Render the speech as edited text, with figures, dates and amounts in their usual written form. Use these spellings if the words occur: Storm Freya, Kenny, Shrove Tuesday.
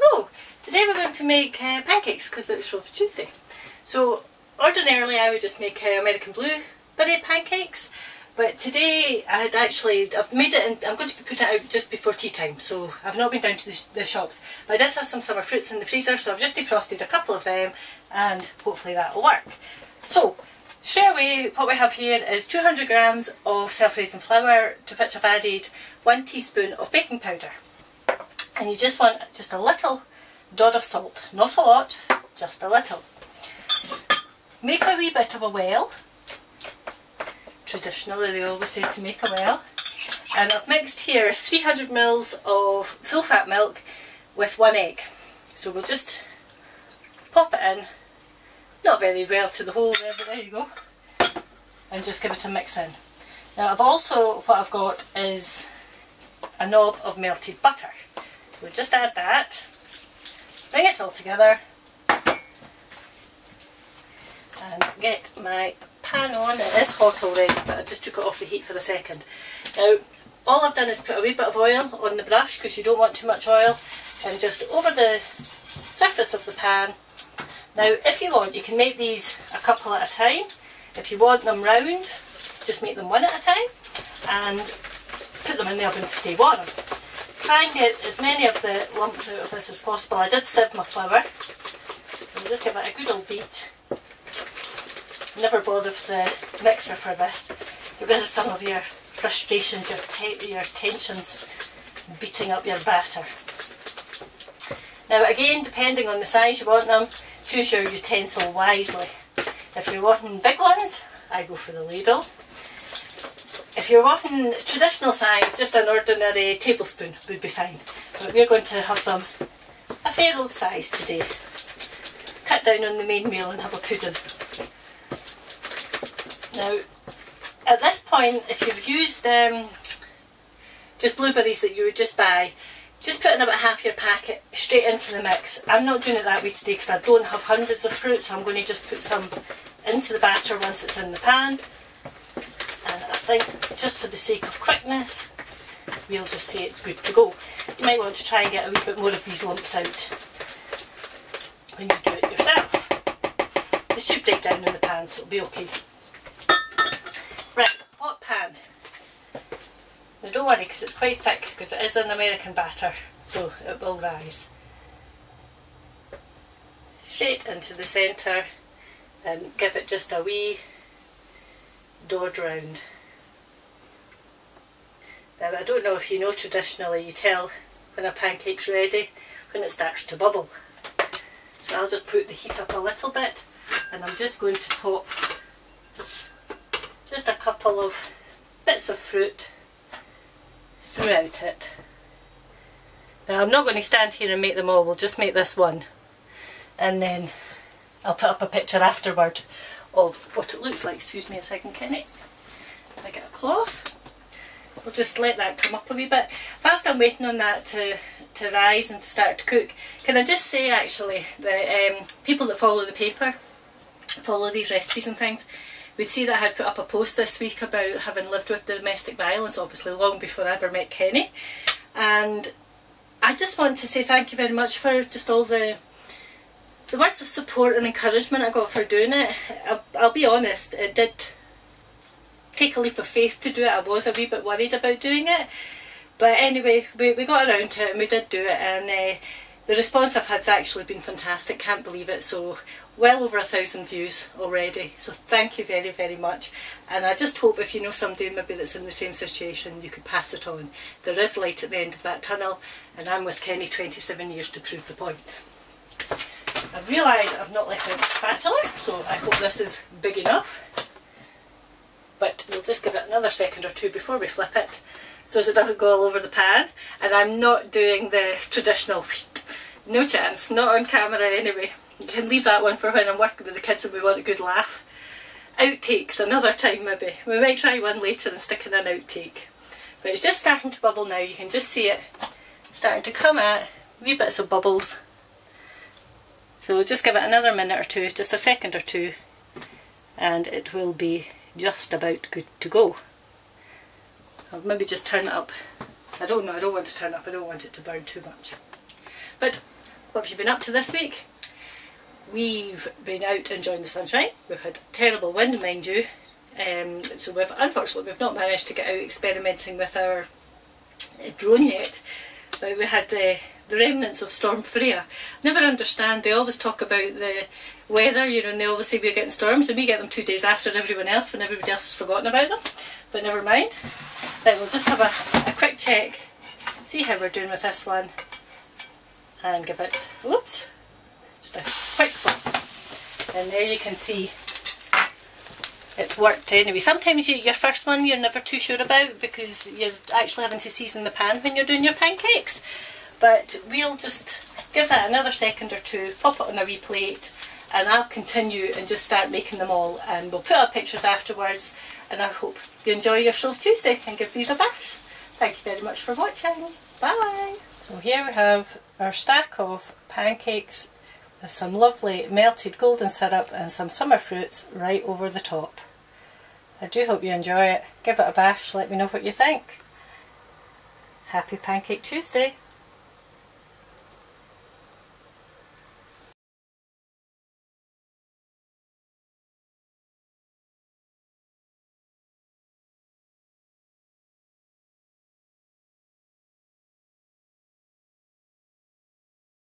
Hello! Today we're going to make pancakes because it's Shrove Tuesday. So ordinarily I would just make American Blueberry pancakes, but today I've made it and I'm going to be putting it out just before tea time, so I've not been down to the shops. But I did have some summer fruits in the freezer, so I've just defrosted a couple of them and hopefully that'll work. So straight away, what we have here is 200 grams of self-raising flour, to which I've added 1 teaspoon of baking powder. And you just want just a little dot of salt, not a lot, just a little. Make a wee bit of a well. Traditionally they always say to make a well. And I've mixed here 300 mils of full fat milk with 1 egg. So we'll just pop it in. Not very well to the whole there, but there you go, and just give it a mix in. Now what I've got is a knob of melted butter. We'll just add that, bring it all together and get my pan on. It is hot already, but I just took it off the heat for a second. Now all I've done is put a wee bit of oil on the brush because you don't want too much oil, and just over the surface of the pan. Now if you want, you can make these a couple at a time. If you want them round, just make them one at a time and put them in the oven to stay warm. Try and get as many of the lumps out of this as possible. I did sieve my flour. I'll just give it a good old beat. Never bother with the mixer for this. Get rid of some of your frustrations, your tensions, beating up your batter. Now again, depending on the size you want them, choose your utensil wisely. If you're wanting big ones, I go for the ladle. If you're wanting traditional size, just an ordinary tablespoon would be fine. But we're going to have them a fair old size today. Cut down on the main meal and have a pudding. Now, at this point, if you've used just blueberries that you would just buy, just putting about half your packet straight into the mix. I'm not doing it that way today because I don't have hundreds of fruit, so I'm going to just put some into the batter once it's in the pan. And I think just for the sake of quickness, we'll just say it's good to go. You might want to try and get a wee bit more of these lumps out when you do it yourself. It should break down in the pan, so it'll be okay. Right, hot pan. Now don't worry because it's quite thick, because it is an American batter, so it will rise. Straight into the centre and give it just a wee dodge round. Now I don't know if you know, traditionally you tell when a pancake's ready when it starts to bubble. So I'll just put the heat up a little bit and I'm just going to pop just a couple of bits of fruit throughout it. Now I'm not going to stand here and make them all, we'll just make this one and then I'll put up a picture afterward of what it looks like. Excuse me a second, Kenny. I get a cloth. We'll just let that come up a wee bit. Whilst I'm waiting on that to rise and to start to cook, can I just say actually that people that follow the paper, follow these recipes and things, we'd see that I had put up a post this week about having lived with domestic violence, obviously long before I ever met Kenny. And I just want to say thank you very much for just all the words of support and encouragement I got for doing it. I'll be honest, it did take a leap of faith to do it. I was a wee bit worried about doing it. But anyway, we got around to it and we did do it. And the response I've had has actually been fantastic, can't believe it. So well over 1,000 views already, so thank you very, very much. And I just hope if you know somebody maybe that's in the same situation, you could pass it on. There is light at the end of that tunnel, and I'm with Kenny 27 years to prove the point. I realise I've not left out the spatula, so I hope this is big enough. But we'll just give it another second or two before we flip it, so as it doesn't go all over the pan. And I'm not doing the traditional, no chance, not on camera anyway. You can leave that one for when I'm working with the kids and we want a good laugh. Outtakes, another time maybe. We might try one later and stick in an outtake. But it's just starting to bubble now. You can just see it starting to come out. Wee bits of bubbles. So we'll just give it another minute or two, just a second or two. And it will be just about good to go. I'll maybe just turn it up. I don't know, I don't want to turn it up. I don't want it to burn too much. But What have you been up to this week? We've been out enjoying the sunshine. We've had terrible wind, mind you, so unfortunately we've not managed to get out experimenting with our drone yet, but we had the remnants of Storm Freya. Never understand, they always talk about the weather, you know, and they always say we're getting storms, and we get them 2 days after everyone else when everybody else has forgotten about them, but never mind. Right, we'll just have a quick check, see how we're doing with this one, and give it, whoops, just a quick flip, and there you can see it worked anyway. Sometimes your first one you're never too sure about, because you're actually having to season the pan when you're doing your pancakes. But we'll just give that another second or two, pop it on a wee plate, and I'll continue and just start making them all, and we'll put up pictures afterwards, and I hope you enjoy your Shrove Tuesday and give these a bash. Thank you very much for watching. Bye! So here we have our stack of pancakes with some lovely melted golden syrup and some summer fruits right over the top. I do hope you enjoy it. Give it a bash, let me know what you think. Happy Pancake Tuesday!